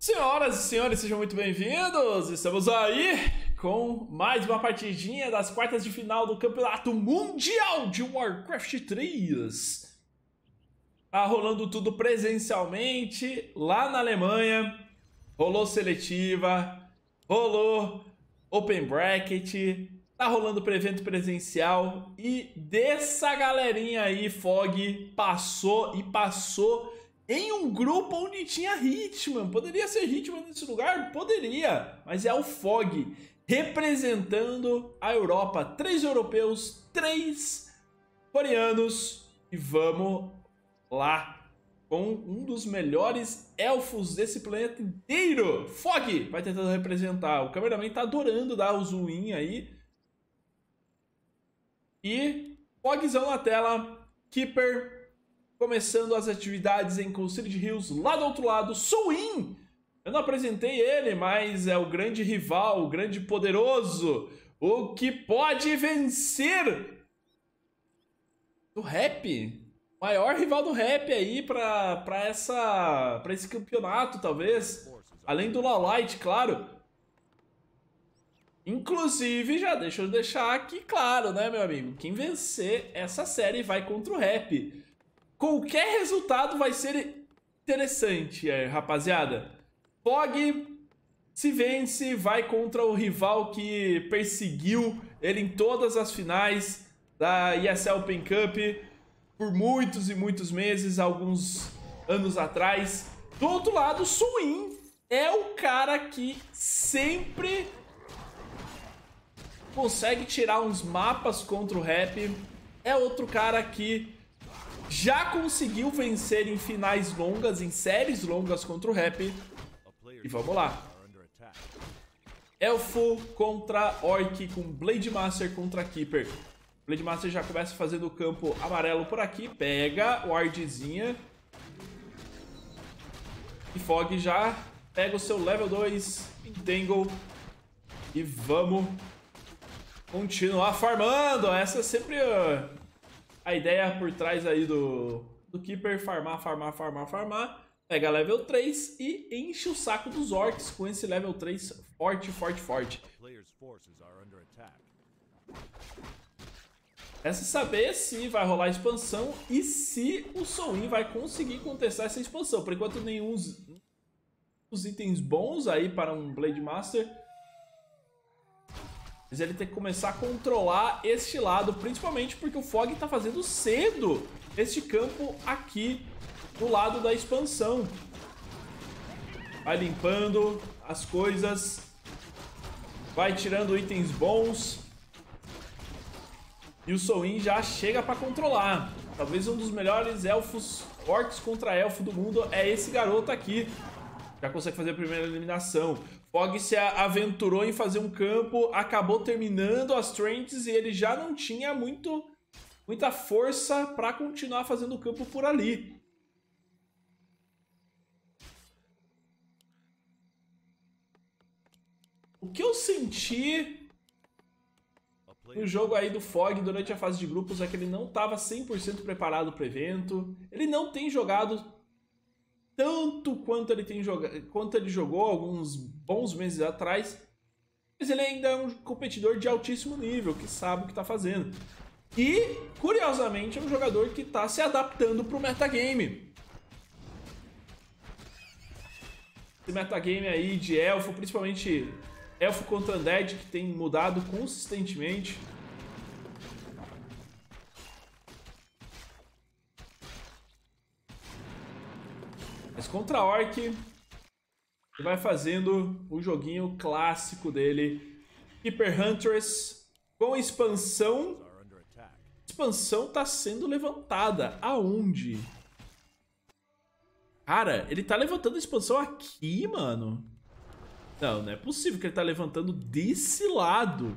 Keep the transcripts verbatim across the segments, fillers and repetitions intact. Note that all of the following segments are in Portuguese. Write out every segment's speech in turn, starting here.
Senhoras e senhores, sejam muito bem-vindos! Estamos aí com mais uma partidinha das quartas de final do Campeonato Mundial de Warcraft três. Tá rolando tudo presencialmente lá na Alemanha. Rolou seletiva, rolou Open Bracket, tá rolando para evento presencial. E dessa galerinha aí, Foggy passou e passou... em um grupo onde tinha Hitman. Poderia ser Hitman nesse lugar? Poderia. Mas é o Foggy representando a Europa. Três europeus, três coreanos. E vamos lá com um dos melhores elfos desse planeta inteiro. Foggy vai tentando representar. O cameraman tá adorando dar o zoom aí. E Foggyzão na tela. Keeper. Começando as atividades em Conselho de Rios, lá do outro lado, Soin! Eu não apresentei ele, mas é o grande rival, o grande poderoso, o que pode vencer do Rappi. Maior rival do Rappi aí pra, pra, essa, pra esse campeonato, talvez. Além do LawLiet, claro. Inclusive, já deixa eu deixar aqui claro, né, meu amigo? Quem vencer essa série vai contra o Rappi. Qualquer resultado vai ser interessante, é, rapaziada. Foggy, se vence, vai contra o rival que perseguiu ele em todas as finais da E S L Open Cup por muitos e muitos meses, alguns anos atrás. Do outro lado, Soin é o cara que sempre consegue tirar uns mapas contra o Rappi. É outro cara que... já conseguiu vencer em finais longas, em séries longas contra o Rappi. E vamos lá. Elfo contra Orc com Blade Master contra Keeper. Blade Master já começa fazendo o campo amarelo por aqui. Pega o Wardzinha. E Foggy já pega o seu level dois, Entangle. E vamos continuar farmando. Essa é sempre... Uh... a ideia por trás aí do, do Keeper, farmar, farmar, farmar, farmar. Pega level três e enche o saco dos Orcs com esse level três forte, forte, forte. Resta saber se vai rolar a expansão e se o Soin vai conseguir contestar essa expansão. Por enquanto, nenhum dos itens bons aí para um Blade Master. Mas ele tem que começar a controlar este lado, principalmente porque o Foggy tá fazendo cedo este campo aqui do lado da expansão. Vai limpando as coisas, vai tirando itens bons. E o Soin já chega para controlar. Talvez um dos melhores elfos, orcs contra elfo do mundo é esse garoto aqui. Já consegue fazer a primeira eliminação. Foggy se aventurou em fazer um campo, acabou terminando as trends e ele já não tinha muito, muita força para continuar fazendo o campo por ali. O que eu senti no jogo aí do Foggy durante a fase de grupos é que ele não estava cem por cento preparado para o evento. Ele não tem jogado... tanto quanto ele, tem joga... quanto ele jogou alguns bons meses atrás, mas ele ainda é um competidor de altíssimo nível, que sabe o que está fazendo. E, curiosamente, é um jogador que está se adaptando para o metagame. Esse metagame aí de elfo, principalmente elfo contra undead, que tem mudado consistentemente. Mas contra a Orc, ele vai fazendo o joguinho clássico dele. Keeper Huntress com expansão. Expansão tá sendo levantada. Aonde? Cara, ele tá levantando a expansão aqui, mano. Não, não é possível que ele tá levantando desse lado.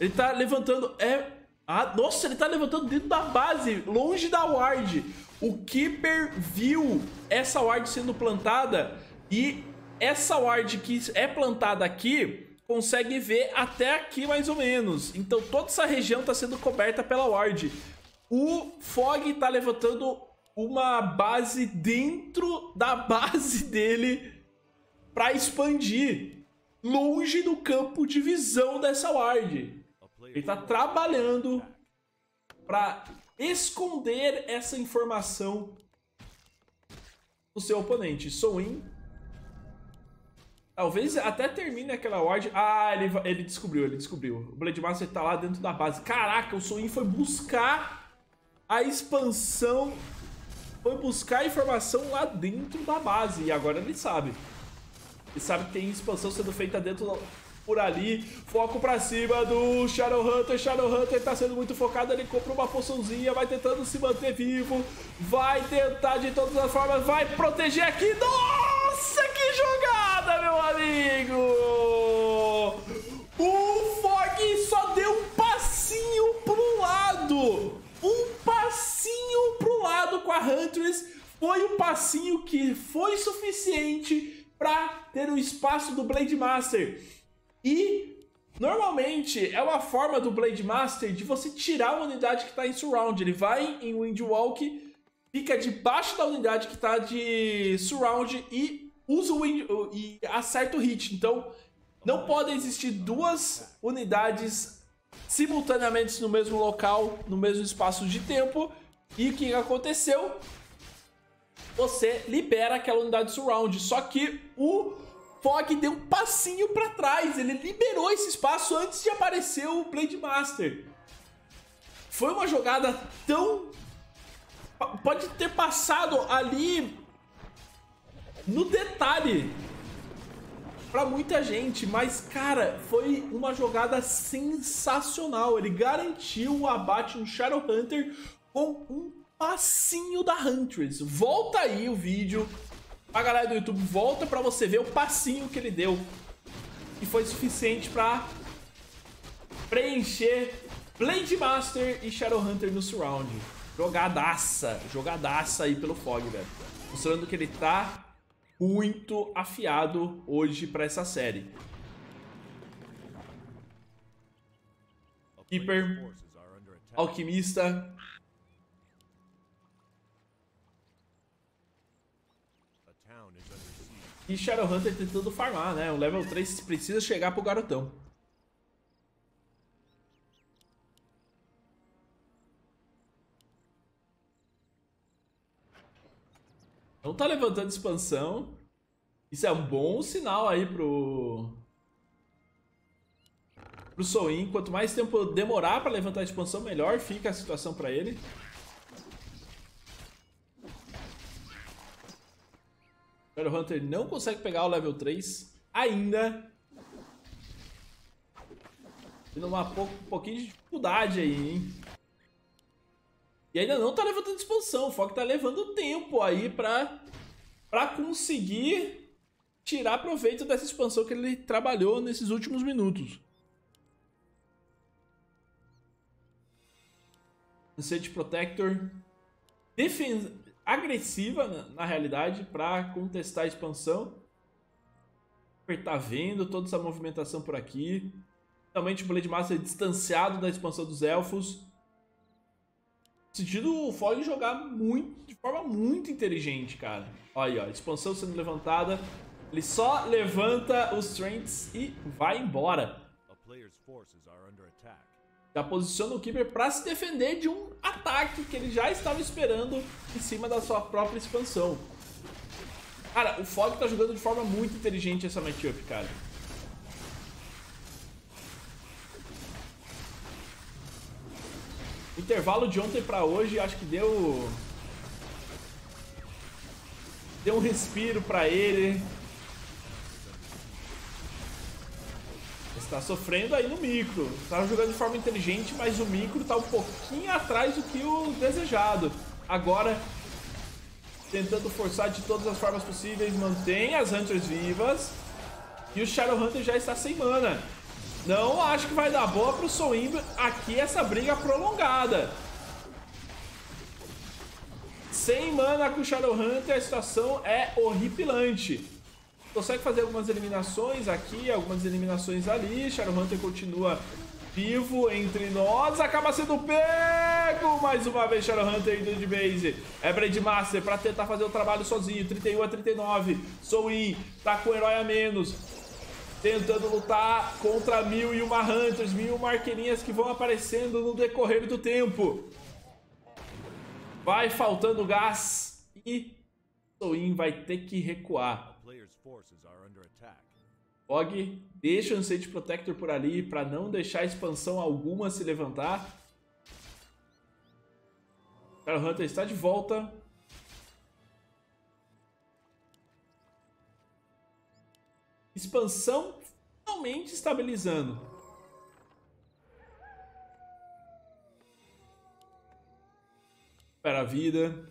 Ele tá levantando... é... ah, nossa, ele tá levantando dentro da base, longe da ward. O Keeper viu essa ward sendo plantada e essa ward que é plantada aqui consegue ver até aqui mais ou menos. Então toda essa região está sendo coberta pela ward. O Foggy está levantando uma base dentro da base dele para expandir, longe do campo de visão dessa ward. Ele tá trabalhando para esconder essa informação do seu oponente. Soin. Talvez até termine aquela ward. Ah, ele, ele descobriu, ele descobriu. O Blade Master tá lá dentro da base. Caraca, o Soin foi buscar a expansão. Foi buscar a informação lá dentro da base. E agora ele sabe. Ele sabe que tem expansão sendo feita dentro por ali. Foco pra cima do Shadow Hunter. Shadow Hunter tá sendo muito focado. Ele compra uma poçãozinha. Vai tentando se manter vivo. Vai tentar de todas as formas. Vai proteger aqui. Nossa, que jogada, meu amigo! O Foggy só deu um passinho pro lado. Um passinho pro lado com a Huntress. Foi um passinho que foi suficiente para ter o espaço do Blade Master. E normalmente é uma forma do Blade Master de você tirar uma unidade que está em surround. Ele vai em Windwalk, fica debaixo da unidade que está de surround e usa o wind, e acerta o hit. Então não podem existir duas unidades simultaneamente no mesmo local, no mesmo espaço de tempo. E o que aconteceu? Você libera aquela unidade surround, só que o Foggy deu um passinho para trás, ele liberou esse espaço antes de aparecer o Blade Master. Foi uma jogada tão... pode ter passado ali no detalhe pra muita gente, mas cara, foi uma jogada sensacional. Ele garantiu o abate no Shadow Hunter com um passinho da Huntress. Volta aí o vídeo, a galera do YouTube, volta pra você ver o passinho que ele deu, e foi suficiente pra preencher Blade Master e Shadow Hunter no surround. Jogadaça, jogadaça aí pelo Foggy, velho, mostrando que ele tá muito afiado hoje para essa série. Keeper, Alquimista. E Shadow Hunter tentando farmar, né? O level três precisa chegar pro garotão. Não tá levantando expansão. Isso é um bom sinal aí pro... pro Soin. Quanto mais tempo demorar pra levantar a expansão, melhor fica a situação pra ele. O Hunter não consegue pegar o level três ainda. Tendo uma pouco, um pouquinho de dificuldade aí, hein? E ainda não tá levantando expansão, o Foggy tá levando tempo aí pra, pra conseguir tirar proveito dessa expansão que ele trabalhou nesses últimos minutos. Ancient Protector, defesa agressiva na, na realidade, pra contestar a expansão. Tá vendo toda essa movimentação por aqui. Realmente o Blade Master distanciado da expansão dos Elfos. Sentido o Foggy jogar muito, de forma muito inteligente, cara. Olha aí, ó, expansão sendo levantada. Ele só levanta os Trents e vai embora. Já posiciona o Keeper para se defender de um ataque que ele já estava esperando em cima da sua própria expansão. Cara, o Foggy tá jogando de forma muito inteligente essa matchup, cara. Intervalo de ontem pra hoje, acho que deu... deu um respiro pra ele. Está sofrendo aí no micro. Tá jogando de forma inteligente, mas o micro tá um pouquinho atrás do que o desejado. Agora, tentando forçar de todas as formas possíveis, mantém as Hunters vivas. E o Shadow Hunter já está sem mana. Não acho que vai dar boa pro Soin aqui essa briga prolongada. Sem mana com o Shadow Hunter, a situação é horripilante. Consegue fazer algumas eliminações aqui, algumas eliminações ali. Shadow Hunter continua vivo entre nós, acaba sendo pego, mais uma vez Shadow Hunter indo de base, é Blade Master pra tentar fazer o trabalho sozinho, trinta e um a trinta e nove, Soin tá com o herói a menos, tentando lutar contra mil e uma Hunters, mil e uma arqueirinhas que vão aparecendo no decorrer do tempo, vai faltando gás e Soin vai ter que recuar. Foggy deixa o Ancient Protector por ali para não deixar expansão alguma se levantar. Shadow Hunter está de volta. Expansão finalmente estabilizando. Para a vida.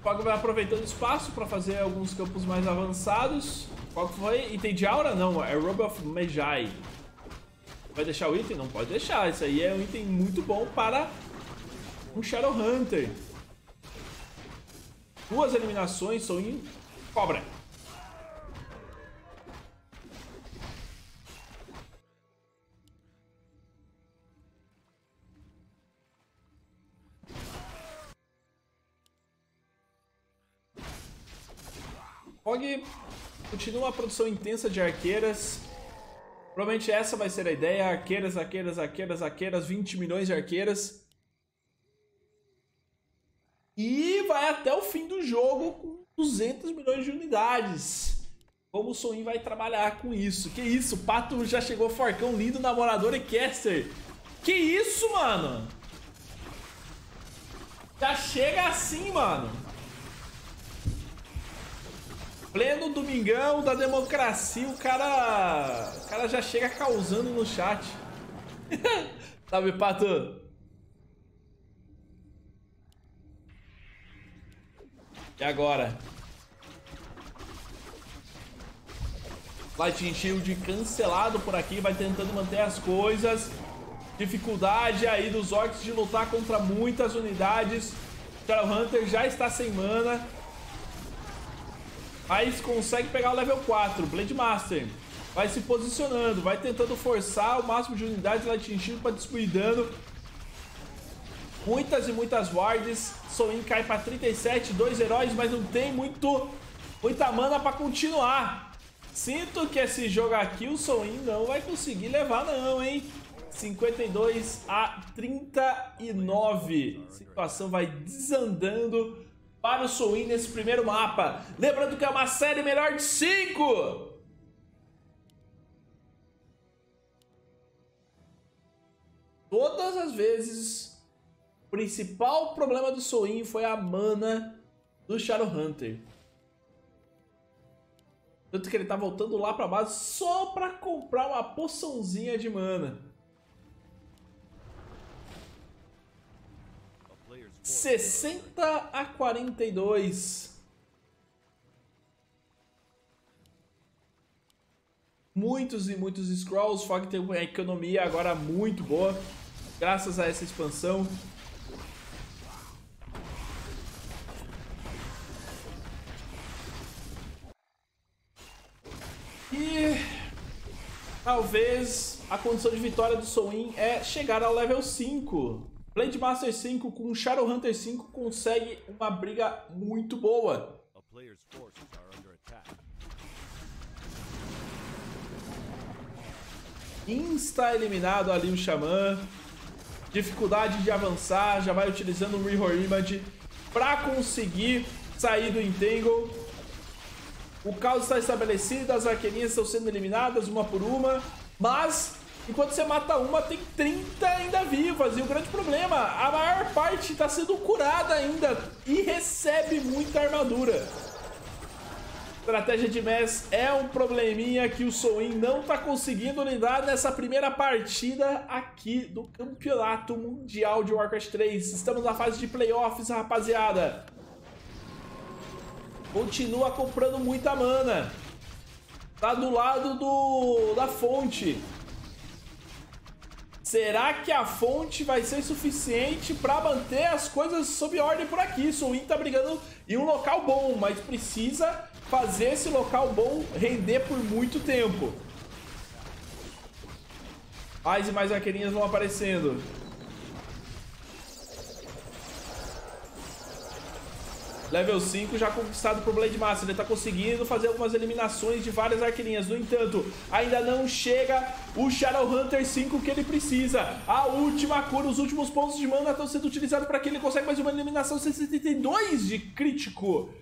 Foggy vai aproveitando espaço para fazer alguns campos mais avançados. Qual foi? Item de aura? Não, é Rod of Necromancy. Vai deixar o item? Não pode deixar. Isso aí é um item muito bom para um Shadow Hunter. Duas eliminações, são em cobra. Foggy continua a produção intensa de arqueiras. Provavelmente essa vai ser a ideia. Arqueiras, arqueiras, arqueiras, arqueiras. vinte milhões de arqueiras. E vai até o fim do jogo com duzentos milhões de unidades. Como o Soin vai trabalhar com isso? Que isso, o Pato já chegou forcão lindo, namorador e caster. Que isso, mano? Já chega assim, mano. Pleno domingão da democracia, o cara, o cara já chega causando no chat. Sabe, Pato? E agora? Lightning Shield cancelado por aqui, vai tentando manter as coisas. Dificuldade aí dos Orcs de lutar contra muitas unidades. Shadow Hunter já está sem mana. Aí consegue pegar o level quatro, Blade Master. Vai se posicionando, vai tentando forçar o máximo de unidades lá atingindo para destruir dano. Muitas e muitas wards. Soin cai para trinta e sete, dois heróis, mas não tem muito, muita mana para continuar. Sinto que esse jogo aqui o Soin não vai conseguir levar não, hein? cinquenta e dois a trinta e nove. A situação vai desandando para o Soin nesse primeiro mapa. Lembrando que é uma série melhor de cinco. Todas as vezes, o principal problema do Soin foi a mana do Shadow Hunter. Tanto que ele tá voltando lá pra base só pra comprar uma poçãozinha de mana. sessenta a quarenta e dois. Muitos e muitos scrolls. Foggy tem uma economia agora muito boa, graças a essa expansão. E talvez a condição de vitória do Soin é chegar ao level cinco. Blade Master cinco com Shadow Hunter cinco consegue uma briga muito boa. Insta eliminado ali o Xamã. Dificuldade de avançar, já vai utilizando o Mirror Image para conseguir sair do entangle. O caos está estabelecido, as arqueirinhas estão sendo eliminadas uma por uma, mas enquanto você mata uma, tem trinta ainda vivas. E o grande problema, a maior parte está sendo curada ainda e recebe muita armadura. Estratégia de mess é um probleminha que o Soin não está conseguindo lidar nessa primeira partida aqui do Campeonato Mundial de Warcraft três. Estamos na fase de playoffs, rapaziada. Continua comprando muita mana. Tá do lado do, da fonte. Será que a fonte vai ser suficiente para manter as coisas sob ordem por aqui? Soin tá brigando em um local bom, mas precisa fazer esse local bom render por muito tempo. Mais e mais vaqueirinhas vão aparecendo. Level cinco já conquistado por Blade Master. Ele tá conseguindo fazer algumas eliminações de várias arqueirinhas. No entanto, ainda não chega o Shadow Hunter cinco que ele precisa. A última cura, os últimos pontos de mana estão sendo utilizados para que ele consiga mais uma eliminação. Seiscentos e setenta e dois de crítico.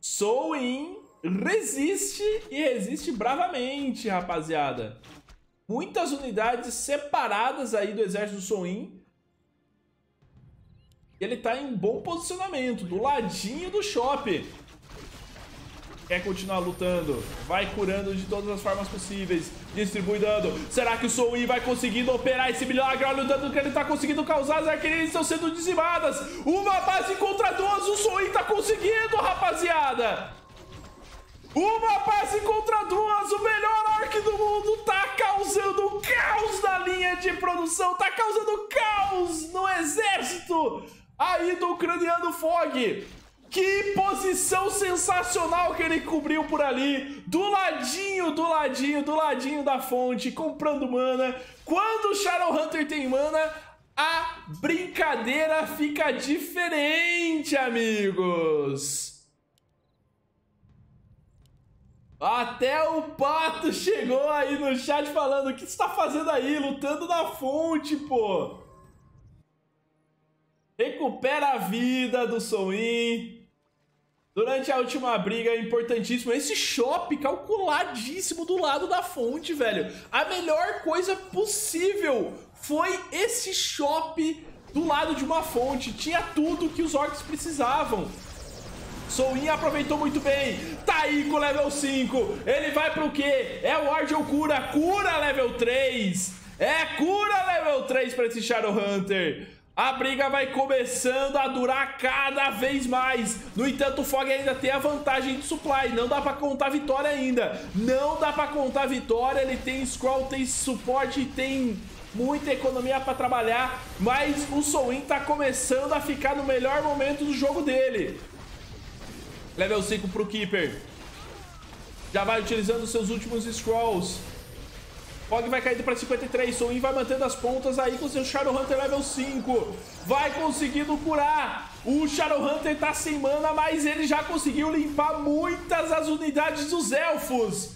Soin resiste e resiste bravamente, rapaziada. Muitas unidades separadas aí do exército do Soin. Ele tá em bom posicionamento, do ladinho do shopping. Quer continuar lutando, vai curando de todas as formas possíveis, distribui dano. Será que o Soin vai conseguindo operar esse milagre? Olha o dano que ele tá conseguindo causar, as arqueirinhas estão sendo dizimadas. Uma base contra duas, o Soin tá conseguindo, rapaziada. Uma base contra duas, o melhor orc do mundo tá causando um caos na linha de produção, tá causando caos no exército aí do ucraniano Foggy. Que posição sensacional que ele cobriu por ali, do ladinho, do ladinho, do ladinho da fonte, comprando mana. Quando o Shadowhunter tem mana, a brincadeira fica diferente, amigos. Até o Pato chegou aí no chat falando: o que você tá fazendo aí? Lutando na fonte, pô. Recupera a vida do Soin. Durante a última briga é importantíssimo. Esse shopping calculadíssimo do lado da fonte, velho. A melhor coisa possível foi esse shopping do lado de uma fonte. Tinha tudo que os orcs precisavam. Soin aproveitou muito bem, tá aí com o level cinco, ele vai pro quê? É o Ward ou cura? Cura level três, é cura level três pra esse Shadowhunter. A briga vai começando a durar cada vez mais. No entanto, o Foggy ainda tem a vantagem de supply, não dá pra contar vitória ainda, não dá pra contar vitória, ele tem scroll, tem suporte, tem muita economia pra trabalhar, mas o Soin tá começando a ficar no melhor momento do jogo dele. Level cinco pro Keeper. Já vai utilizando seus últimos scrolls. Foggy vai caindo para cinquenta e três. Soin vai mantendo as pontas aí com seu Shadowhunter level cinco. Vai conseguindo curar. O Shadowhunter tá sem mana, mas ele já conseguiu limpar muitas as unidades dos elfos.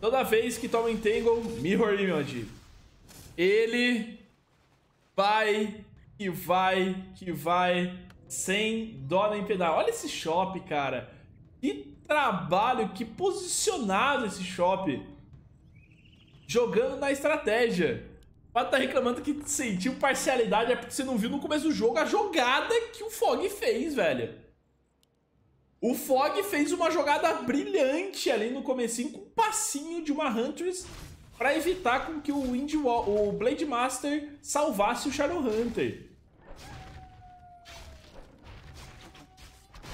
Toda vez que toma entangle, Mirror Image. Ele vai, que vai, que vai... sem dó nem piedade. Olha esse shopping, cara. Que trabalho, que posicionado esse shopping. Jogando na estratégia. O Pato tá reclamando que sentiu parcialidade. É porque você não viu no começo do jogo a jogada que o Foggy fez, velho. O Foggy fez uma jogada brilhante ali no comecinho, com um passinho de uma Huntress, pra evitar com que o, Windwalk, o Blade Master salvasse o Shadowhunter.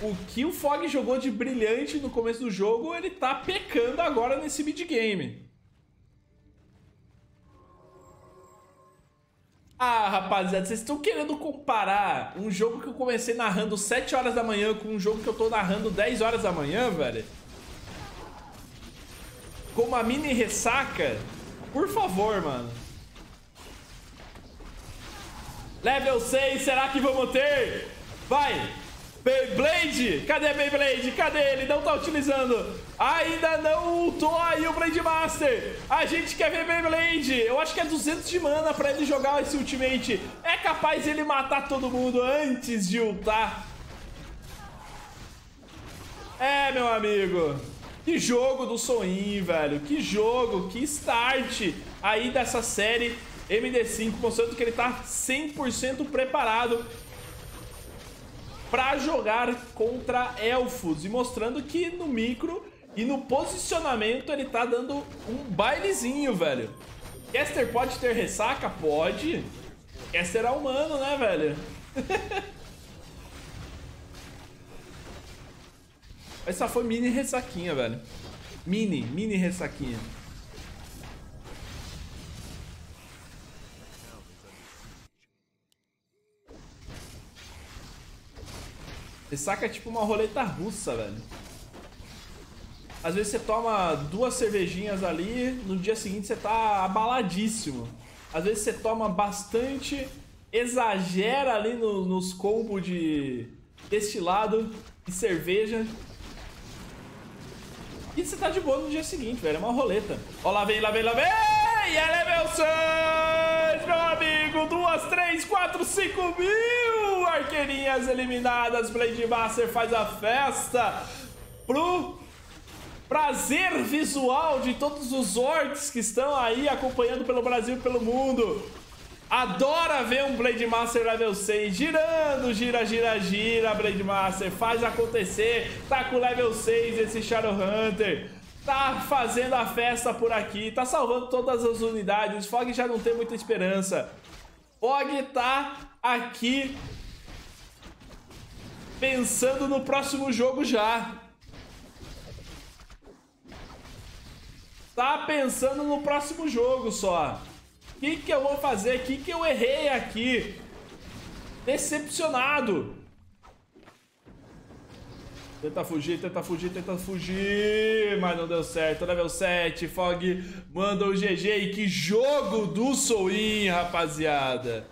O que o Foggy jogou de brilhante no começo do jogo, ele tá pecando agora nesse mid-game. Ah, rapaziada, vocês estão querendo comparar um jogo que eu comecei narrando sete horas da manhã com um jogo que eu tô narrando dez horas da manhã, velho? Com uma mini ressaca? Por favor, mano. Level seis, será que vamos ter? Vai! Beyblade? Cadê Beyblade? Cadê ele? Não tá utilizando. Ainda não ultou aí o Blade Master. A gente quer ver Beyblade. Eu acho que é duzentos de mana pra ele jogar esse ultimate. É capaz ele matar todo mundo antes de ultar. É, meu amigo. Que jogo do Soin, velho. Que jogo, que start aí dessa série M D cinco. Mostrando que ele tá cem por cento preparado para jogar contra elfos e mostrando que no micro e no posicionamento ele tá dando um bailezinho, velho. Caster pode ter ressaca? Pode. Caster é humano, né, velho? Essa foi mini ressaquinha, velho. Mini, mini ressaquinha. Ressaca é tipo uma roleta russa, velho. Às vezes você toma duas cervejinhas ali, no dia seguinte você tá abaladíssimo. Às vezes você toma bastante, exagera ali no, nos combos de destilado e cerveja. E você tá de boa no dia seguinte, velho. É uma roleta. Ó, lá vem, lá vem, lá vem! E é level seis, meu amigo! duas, três, quatro, cinco mil arqueirinhas eliminadas. Blade Master faz a festa pro prazer visual de todos os orcs que estão aí acompanhando pelo Brasil e pelo mundo. Adora ver um Blade Master level seis girando, gira, gira, gira. Blade Master faz acontecer, tá com level seis esse Shadow Hunter, tá fazendo a festa por aqui, tá salvando todas as unidades. Foggy já não tem muita esperança. Foggy tá aqui pensando no próximo jogo já. Tá pensando no próximo jogo só. O que que eu vou fazer? O que que eu errei aqui? Decepcionado. Tenta fugir, tenta fugir, tenta fugir. Mas não deu certo. Level sete, Foggy manda o G G. E que jogo do Soin, rapaziada.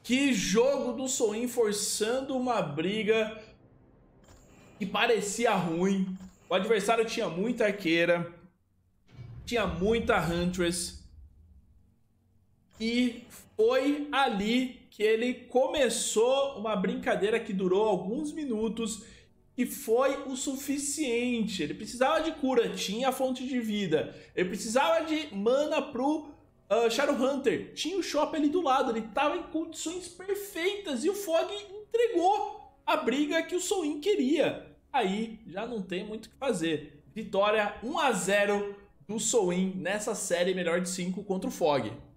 Que jogo do Soin forçando uma briga que parecia ruim. O adversário tinha muita arqueira, tinha muita Huntress, e foi ali que ele começou uma brincadeira que durou alguns minutos e foi o suficiente. Ele precisava de cura, tinha a fonte de vida, ele precisava de mana pro uh, Shadow Hunter, tinha o Shop ali do lado, ele tava em condições perfeitas e o Foggy entregou a briga que o Soin queria. Aí já não tem muito o que fazer. Vitória um a zero do Soin nessa série melhor de cinco contra o Foggy.